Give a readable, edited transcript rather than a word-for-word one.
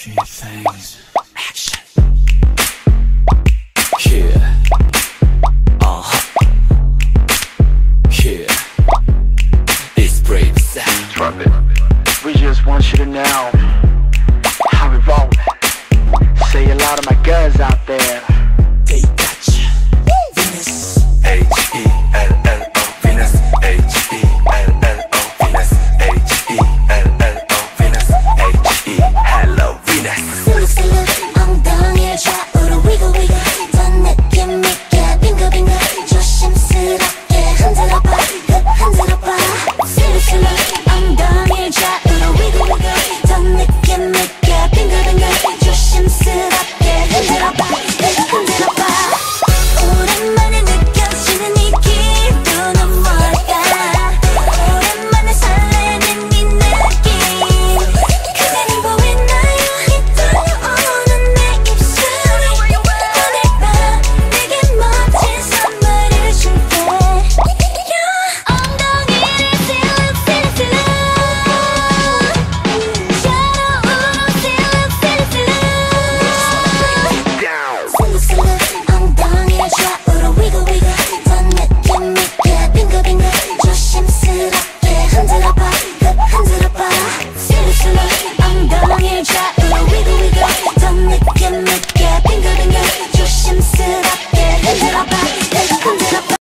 Cheap things. Action. Yeah. Yeah. It's brave sound. Drop it. We just want you to know how we roll. Say a lot of my guns out.